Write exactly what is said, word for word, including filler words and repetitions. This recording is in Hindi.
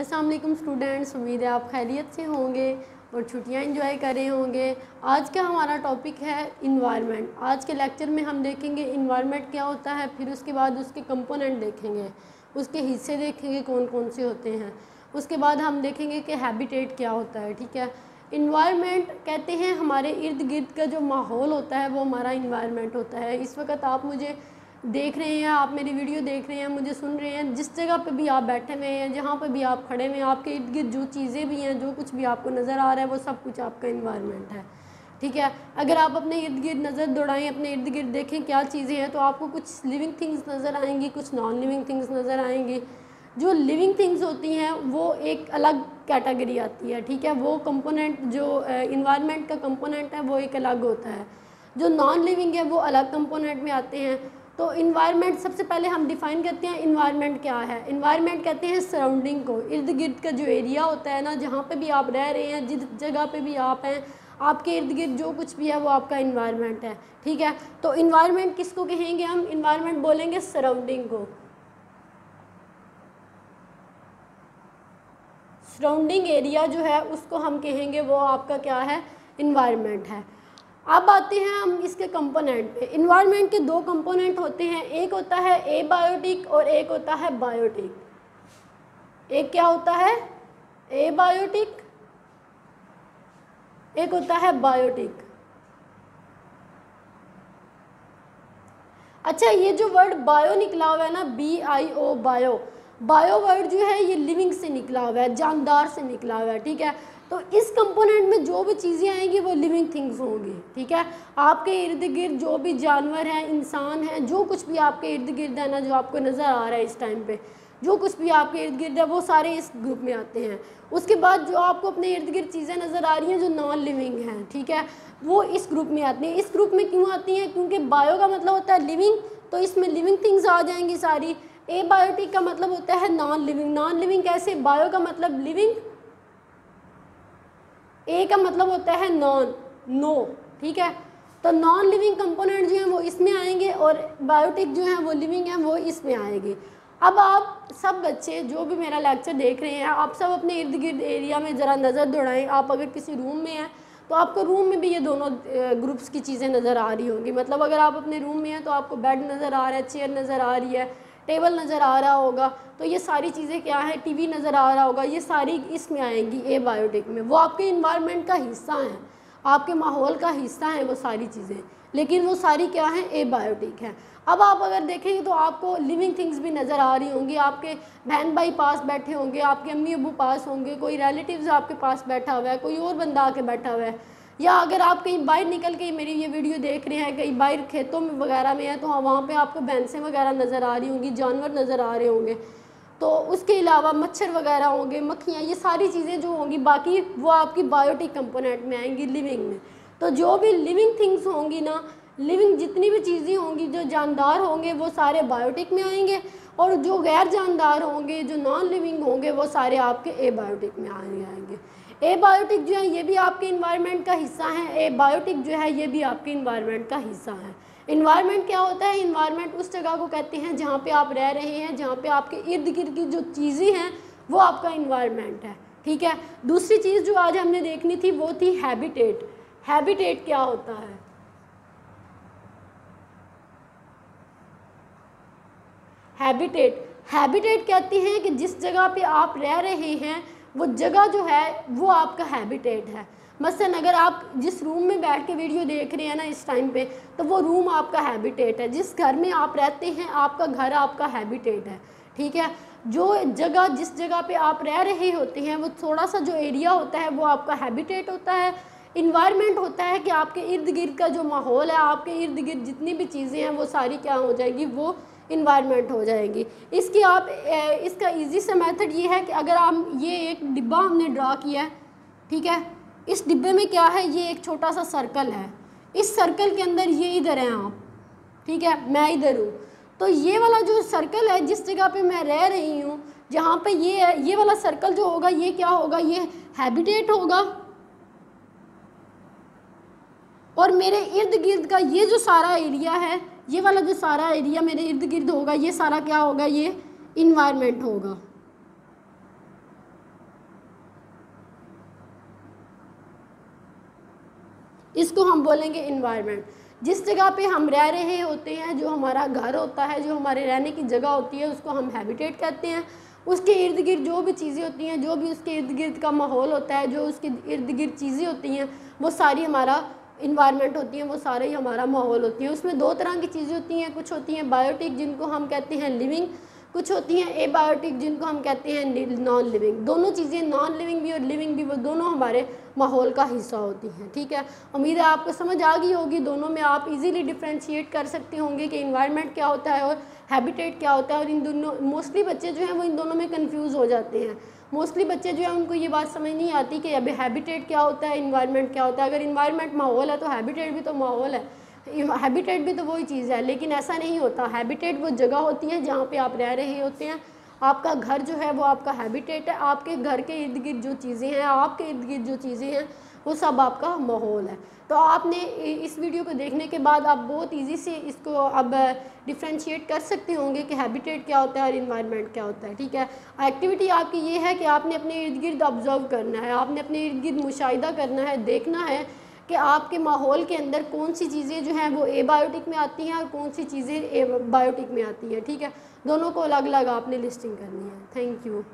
अस्सलाम वालेकुम स्टूडेंट्स, उम्मीद है आप खैरियत से होंगे और छुट्टियां एंजॉय कर रहे होंगे। आज का हमारा टॉपिक है इन्वायरमेंट। आज के लेक्चर में हम देखेंगे इन्वायरमेंट क्या होता है, फिर उसके बाद उसके कंपोनेंट देखेंगे, उसके हिस्से देखेंगे कौन कौन से होते हैं। उसके बाद हम देखेंगे कि हैबिटेट क्या होता है। ठीक है, इन्वायरमेंट कहते हैं हमारे इर्द गिर्द का जो माहौल होता है वो हमारा इन्वायरमेंट होता है। इस वक्त आप मुझे देख रहे हैं, आप मेरी वीडियो देख रहे हैं, मुझे सुन रहे हैं, जिस जगह पे भी आप बैठे हुए हैं, जहाँ पे भी आप खड़े हुए हैं, आपके इर्द गिर्द जो चीज़ें भी हैं, जो कुछ भी आपको नज़र आ रहा है, वो सब कुछ आपका इन्वायरमेंट है। ठीक है, अगर आप अपने इर्द गिर्द नज़र दौड़ाएँ, अपने इर्द गिर्द देखें क्या चीज़ें हैं, तो आपको कुछ लिविंग थिंग्स नज़र आएंगी, कुछ नॉन लिविंग थिंग्स नज़र आएंगी। जो लिविंग थिंग्स होती हैं वो एक अलग कैटेगरी आती है। ठीक है, वो कंपोनेंट जो इन्वायरमेंट का कंपोनेंट है वो एक अलग होता है। जो नॉन लिविंग है वो अलग कंपोनेंट में आते हैं। तो इन्वायरमेंट सबसे पहले हम डिफ़ाइन करते हैं इन्वायरमेंट क्या है। इन्वायरमेंट कहते हैं सराउंडिंग को, इर्द गिर्द का जो एरिया होता है ना, जहाँ पे भी आप रह रहे हैं, जिस जगह पे भी आप हैं, आपके इर्द गिर्द जो कुछ भी है वो आपका इन्वायरमेंट है। ठीक है, तो इन्वायरमेंट किसको कहेंगे हम? इन्वायरमेंट बोलेंगे सराउंडिंग को। सराउंडिंग एरिया जो है उसको हम कहेंगे वो आपका क्या है, इन्वायरमेंट है। अब आते हैं हम इसके कंपोनेंट पे। इन्वायरमेंट के दो कंपोनेंट होते हैं, एक होता है एबायोटिक और एक होता है बायोटिक। एक क्या होता है? एबायोटिक, एक होता है बायोटिक। अच्छा, ये जो वर्ड बायो निकला हुआ है ना, B I O, bio, bio word जो है ये लिविंग से निकला हुआ है, जानदार से निकला हुआ है। ठीक है, तो इस कंपोनेंट में जो भी चीज़ें आएंगी वो लिविंग थिंग्स होंगी। ठीक है, आपके इर्द गिर्द जो भी जानवर हैं, इंसान हैं, जो कुछ भी आपके इर्द गिर्द है ना, जो आपको नज़र आ रहा है इस टाइम पे, जो कुछ भी आपके इर्द गिर्द है वो सारे इस ग्रुप में आते हैं। उसके बाद जो आपको अपने इर्द गिर्द चीज़ें नज़र आ रही हैं जो नॉन लिविंग हैं, ठीक है, वो इस ग्रुप में आती हैं। इस ग्रुप में क्यों आती हैं? क्योंकि बायो का मतलब होता है लिविंग, तो इसमें लिविंग थिंग्स आ जाएंगी सारी। एबायोटिक का मतलब होता है नॉन लिविंग। नॉन लिविंग कैसे? बायो का मतलब लिविंग, ए का मतलब होता है नॉन, नो। ठीक है, तो नॉन लिविंग कंपोनेंट जो हैं वो इसमें आएंगे और बायोटिक जो हैं वो लिविंग हैं वो इसमें आएंगे। अब आप सब बच्चे जो भी मेरा लेक्चर देख रहे हैं, आप सब अपने इर्द गिर्द एरिया में ज़रा नज़र दौड़ाएं। आप अगर किसी रूम में हैं तो आपको रूम में भी ये दोनों ग्रुप्स की चीज़ें नज़र आ रही होंगी। मतलब अगर आप अपने रूम में हैं तो आपको बेड नज़र आ रहा है, चेयर नज़र आ रही है, टेबल नज़र आ रहा होगा, तो ये सारी चीज़ें क्या हैं, टीवी नज़र आ रहा होगा, ये सारी इसमें आएंगी एबायोटिक में। वो आपके इन्वायरमेंट का हिस्सा हैं, आपके माहौल का हिस्सा हैं वो सारी चीज़ें, लेकिन वो सारी क्या हैं, एबायोटिक हैं। अब आप अगर देखेंगे तो आपको लिविंग थिंग्स भी नज़र आ रही होंगी। आपके बहन भाई पास बैठे होंगे, आपके अम्मी अबू पास होंगे, कोई रिलेटिव्स आपके पास बैठा हुआ है, कोई और बंदा आके बैठा हुआ है, या अगर आप कहीं बाहर निकल के मेरी ये वीडियो देख रहे हैं, कहीं बाहर खेतों में वगैरह में है, तो वहाँ पे आपको भैंसें वगैरह नज़र आ रही होंगी, जानवर नज़र आ रहे होंगे। तो उसके अलावा मच्छर वगैरह होंगे, मक्खियाँ, ये सारी चीज़ें जो होंगी बाकी वो आपकी बायोटिक कंपोनेंट में आएंगी, लिविंग में। तो जो भी लिविंग थिंग्स होंगी ना, लिविंग जितनी भी चीज़ें होंगी जो जानदार होंगे वो सारे बायोटिक में आएंगे, और जो गैर जानदार होंगे, जो नॉन लिविंग होंगे, वो सारे आपके एबायोटिक में आएंगे। एबायोटिक जो है ये भी आपके इन्वायरमेंट का हिस्सा है, एबायोटिक जो है ये भी आपके इन्वायरमेंट का हिस्सा है। इन्वायरमेंट क्या होता है? इन्वायरमेंट उस जगह को कहते हैं जहाँ पे आप रह रहे हैं, जहाँ पे आपके इर्द गिर्द की जो चीज़ें हैं वो आपका इन्वायरमेंट है। ठीक है, दूसरी चीज़ जो आज हमने देखनी थी वो थी हैबिटेट। हैबिटेट क्या होता है? हैबिटेट, हैबिटेट कहते हैं कि जिस जगह पे आप रह रहे हैं वो जगह जो है वो आपका हैबिटेट है। मसलन अगर आप जिस रूम में बैठ के वीडियो देख रहे हैं ना इस टाइम पे, तो वो रूम आपका हैबिटेट है। जिस घर में आप रहते हैं, आपका घर आपका हैबिटेट है। ठीक है, जो जगह, जिस जगह पे आप रह रहे होते हैं, वो थोड़ा सा जो एरिया होता है वो आपका हैबिटेट होता है। इन्वायरमेंट होता है कि आपके इर्द गिर्द का जो माहौल है, आपके इर्द गिर्द जितनी भी चीज़ें हैं वो सारी क्या हो जाएगी, वो इन्वायरमेंट हो जाएगी। इसकी आप ए, इसका इजी सा मेथड ये है कि अगर हम ये एक डिब्बा हमने ड्रा किया है, ठीक है, इस डिब्बे में क्या है, ये एक छोटा सा सर्कल है। इस सर्कल के अंदर ये इधर हैं आप, ठीक है, मैं इधर हूँ, तो ये वाला जो सर्कल है, जिस जगह पे मैं रह रही हूँ, जहाँ पे ये है, ये वाला सर्कल जो होगा ये क्या होगा, ये हैबिटेट होगा, और मेरे इर्द गिर्द का ये जो सारा एरिया है, ये वाला जो सारा एरिया मेरे इर्द गिर्द होगा, ये सारा क्या होगा, ये इन्वायरमेंट होगा। इसको हम बोलेंगे इन्वायरमेंट। जिस जगह पे हम रह रहे होते हैं, जो हमारा घर होता है, जो हमारे रहने की जगह होती है, उसको हम हैबिटेट कहते हैं। उसके इर्द गिर्द जो भी चीज़ें होती हैं, जो भी उसके इर्द गिर्द का माहौल होता है, जो उसके इर्द गिर्द चीज़ें होती हैं, वो सारी हमारा इन्वायरमेंट होती हैं, वो सारे ही हमारा माहौल होती है। उसमें दो तरह की चीज़ें होती हैं, कुछ होती हैं बायोटिक जिनको हम कहते हैं लिविंग, कुछ होती हैं एबायोटिक जिनको हम कहते हैं नॉन लिविंग। दोनों चीज़ें, नॉन लिविंग भी और लिविंग भी, वो दोनों हमारे माहौल का हिस्सा होती हैं। ठीक है, उम्मीद है आपको समझ आ गई होगी। दोनों में आप इजीली डिफ्रेंशिएट कर सकते होंगे कि इन्वायरमेंट क्या होता है और हैबिटेट क्या होता है। और इन दोनों मोस्टली बच्चे जो हैं वो इन दोनों में कंफ्यूज हो जाते हैं। मोस्टली बच्चे जो हैं उनको ये बात समझ नहीं आती कि अभी हैबिटेट क्या होता है, इन्वायरमेंट क्या होता है। अगर इन्वायरमेंट माहौल है तो हैबिटेट भी तो माहौल है, हैबिटेट भी तो वही चीज़ है। लेकिन ऐसा नहीं होता। हैबिटेट वो जगह होती है जहाँ पे आप रह रहे होते हैं। आपका घर जो है वो आपका हैबिटेट है। आपके घर के इर्द गिर्द जो चीज़ें हैं, आपके इर्द गिर्द जो चीज़ें हैं, वो सब आपका माहौल है। तो आपने इस वीडियो को देखने के बाद आप बहुत इजी से इसको अब डिफ्रेंशिएट कर सकते होंगे कि हैबिटेट क्या होता है और इन्वायरमेंट क्या होता है। ठीक है, एक्टिविटी आपकी ये है कि आपने अपने इर्द गिर्द ऑब्जर्व करना है, आपने अपने इर्द गिर्द मुशाहिदा करना है, देखना है कि आपके माहौल के अंदर कौन सी चीज़ें जो हैं वो एबायोटिक में आती हैं और कौन सी चीज़ें बायोटिक में आती हैं। ठीक है, दोनों को अलग अलग आपने लिस्टिंग करनी है। Thank you.